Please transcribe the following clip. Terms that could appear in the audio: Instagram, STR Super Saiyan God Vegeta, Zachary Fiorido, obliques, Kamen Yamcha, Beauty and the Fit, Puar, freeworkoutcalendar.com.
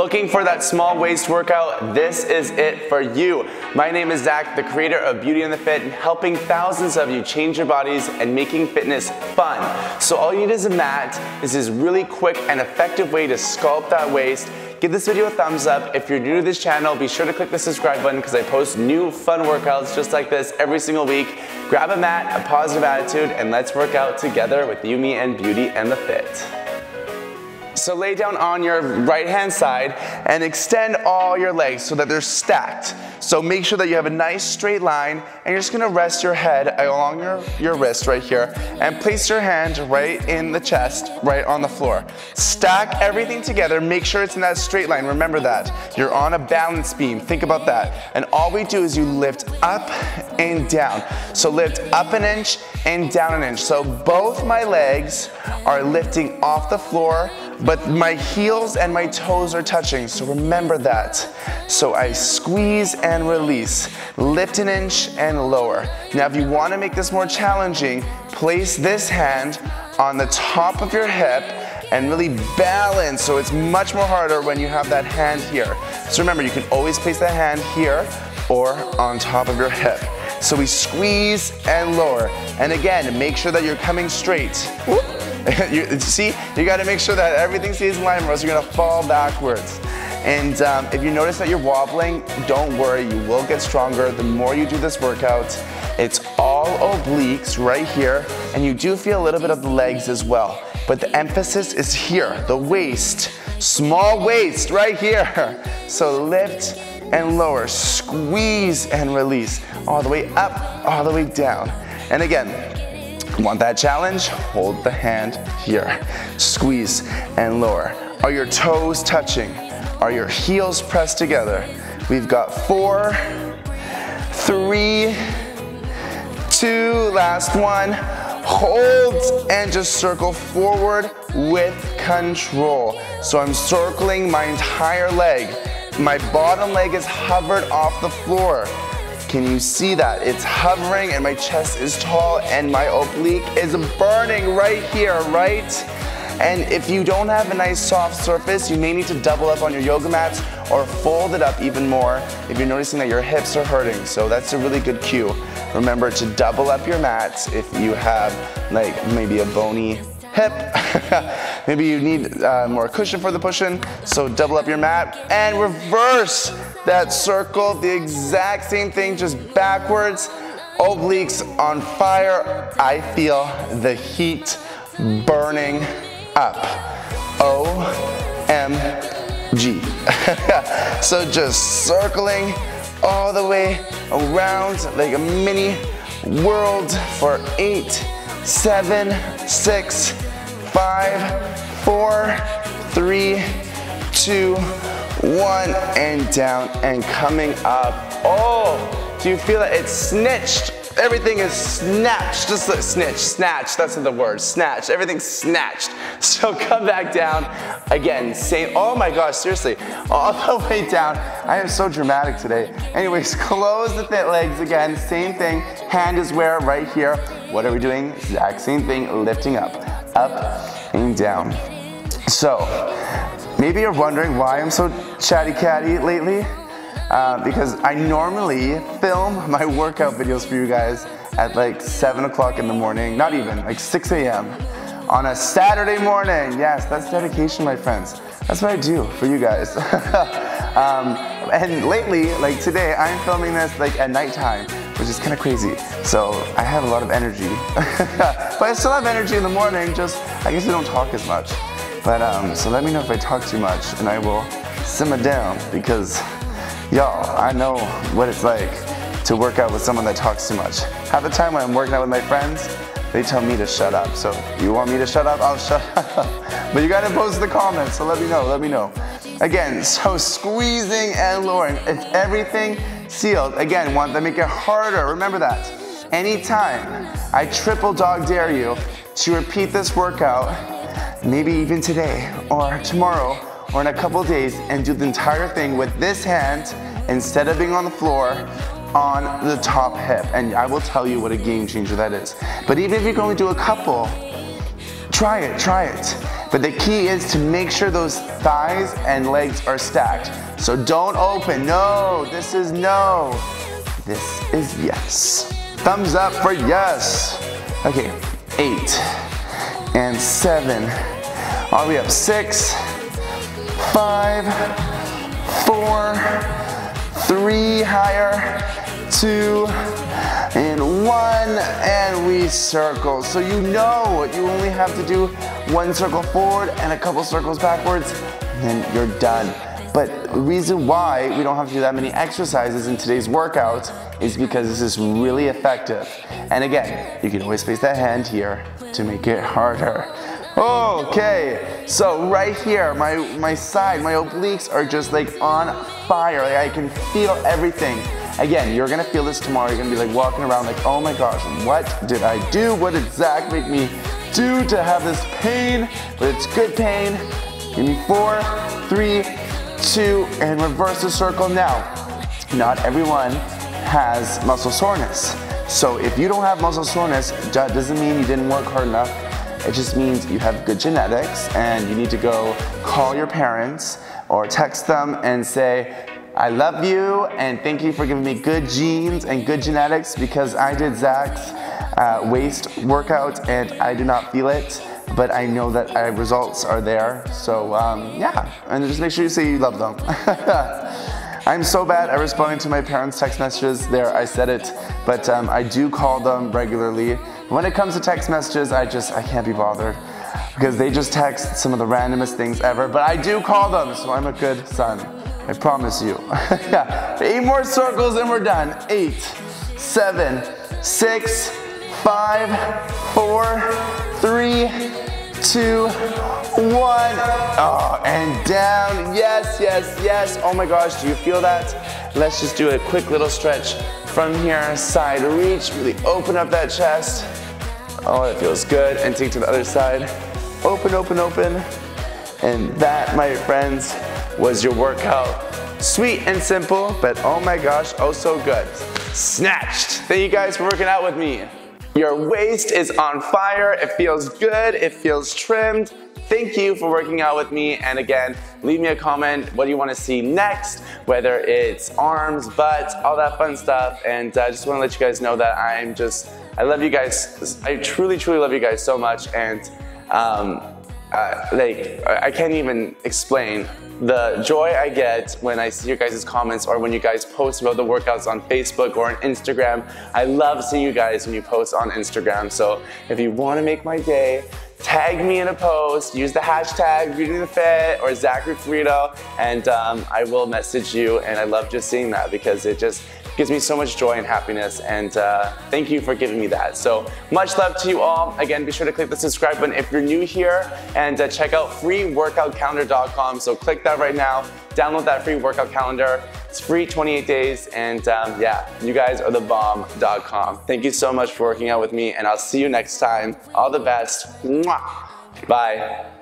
Looking for that small waist workout? This is it for you. My name is Zach, the creator of Beauty and the Fit, and helping thousands of you change your bodies and making fitness fun. So all you need is a mat. This is really quick and effective way to sculpt that waist. Give this video a thumbs up. If you're new to this channel, be sure to click the subscribe button because I post new fun workouts just like this every single week. Grab a mat, a positive attitude, and let's work out together with you, me, and Beauty and the Fit. So lay down on your right hand side and extend all your legs so that they're stacked. So make sure that you have a nice straight line, and you're just gonna rest your head along your wrist right here and place your hand right in the chest, right on the floor. Stack everything together, make sure it's in that straight line, remember that. You're on a balance beam, think about that. And all we do is you lift up and down. So lift up an inch and down an inch. So both my legs are lifting off the floor, but my heels and my toes are touching, so remember that. So I squeeze and release, lift an inch and lower. Now if you wanna make this more challenging, place this hand on the top of your hip and really balance, so it's much more harder when you have that hand here. So remember, you can always place that hand here or on top of your hip. So we squeeze and lower. And again, make sure that you're coming straight. Whoop. You gotta make sure that everything stays in line or else you're gonna fall backwards. And if you notice that you're wobbling, don't worry, you will get stronger the more you do this workout. It's all obliques right here, and you do feel a little bit of the legs as well. But the emphasis is here, the waist, small waist right here. So lift and lower, squeeze and release, all the way up, all the way down. And again, want that challenge? Hold the hand here. Squeeze and lower. Are your toes touching? Are your heels pressed together? We've got 4, 3, 2, last one. Hold and just circle forward with control. So I'm circling my entire leg. My bottom leg is hovered off the floor. Can you see that? It's hovering and my chest is tall and my oblique is burning right here, right? And if you don't have a nice soft surface, you may need to double up on your yoga mats or fold it up even more if you're noticing that your hips are hurting. So that's a really good cue. Remember to double up your mats if you have like maybe a bony hip. Maybe you need more cushion for the push-in, so double up your mat and reverse that circle, the exact same thing, just backwards, obliques on fire. I feel the heat burning up. OMG. So just circling all the way around like a mini world for 8, 7, 6, 5, 4, 3, 2, 1, and down and coming up. Oh, do you feel it? It's snitched. Everything is snatched. Just like snitch, snatch, that's not the word, snatched. Everything's snatched. So come back down. Again, same, oh my gosh, seriously, all the way down. I am so dramatic today. Anyways, close the legs again, same thing. Hand is where? Right here. What are we doing? Exact same thing, lifting up, up and down. So, maybe you're wondering why I'm so chatty-catty lately, because I normally film my workout videos for you guys at like 7 o'clock in the morning, not even, like 6 a.m. on a Saturday morning. Yes, that's dedication, my friends. That's what I do for you guys. And lately, like today, I'm filming this like at nighttime, which is kind of crazy. So I have a lot of energy, but I still have energy in the morning, just I guess I don't talk as much. But so let me know if I talk too much and I will simmer down, because y'all, I know what it's like to work out with someone that talks too much. Half the time when I'm working out with my friends, they tell me to shut up. So you want me to shut up? I'll shut up. But you gotta post the comments, so let me know, let me know. Again, so squeezing and lowering. It's everything sealed. Again, want to make it harder, remember that. Anytime I triple dog dare you to repeat this workout, maybe even today or tomorrow or in a couple days, and do the entire thing with this hand instead of being on the floor on the top hip, and I will tell you what a game changer that is. But even if you can only do a couple, try it But the key is to make sure those thighs and legs are stacked. So don't open. No, this is no. This is yes. Thumbs up for yes. Okay, 8 and 7. All the way up, 6, 5, 4, 3, higher, 2, and 1, and we circle. So you know you only have to do one circle forward and a couple circles backwards, and then you're done. But the reason why we don't have to do that many exercises in today's workout is because this is really effective. And again, you can always place that hand here to make it harder. Okay, so right here, my side, my obliques are just like on fire. Like I can feel everything. Again, you're gonna feel this tomorrow. You're gonna be like walking around like, oh my gosh, what did I do? What did Zach make me do to have this pain? But it's good pain. Give me 4, 3, 2, and reverse the circle now. Not everyone has muscle soreness. So if you don't have muscle soreness, that doesn't mean you didn't work hard enough. It just means you have good genetics and you need to go call your parents or text them and say, I love you and thank you for giving me good genes and good genetics because I did Zach's waist workout and I do not feel it. But I know that our results are there. So yeah, and just make sure you say you love them. I'm so bad at responding to my parents' text messages. There, I said it, but I do call them regularly. When it comes to text messages, I can't be bothered because they just text some of the randomest things ever, but I do call them, so I'm a good son. I promise you. Yeah. 8 more circles and we're done. 8, 7, 6, 5, 4, 3, 2, 1, oh, and down. Yes, yes, yes. Oh my gosh, do you feel that? Let's just do a quick little stretch from here. Side reach, really open up that chest. Oh, that feels good. And take to the other side. Open, open, open. And that, my friends, was your workout. Sweet and simple, but oh my gosh, oh so good. Snatched. Thank you guys for working out with me. Your waist is on fire. It feels good. It feels trimmed. Thank you for working out with me. And again, leave me a comment. What do you want to see next? Whether it's arms, butts, all that fun stuff. And I just want to let you guys know that I love you guys. I truly, truly love you guys so much. And like, I can't even explain the joy I get when I see your guys' comments or when you guys post about the workouts on Facebook or on Instagram. I love seeing you guys when you post on Instagram. So if you want to make my day, tag me in a post, use the hashtag Beauty and the Fit or Zachary Fiorido, and I will message you. And I love just seeing that because it just gives me so much joy and happiness, and thank you for giving me that. So much love to you all. Again, be sure to click the subscribe button if you're new here, and check out freeworkoutcalendar.com. So click that right now. Download that free workout calendar. It's free 28 days, and yeah, you guys are the bomb.com. Thank you so much for working out with me, and I'll see you next time. All the best. Mwah. Bye.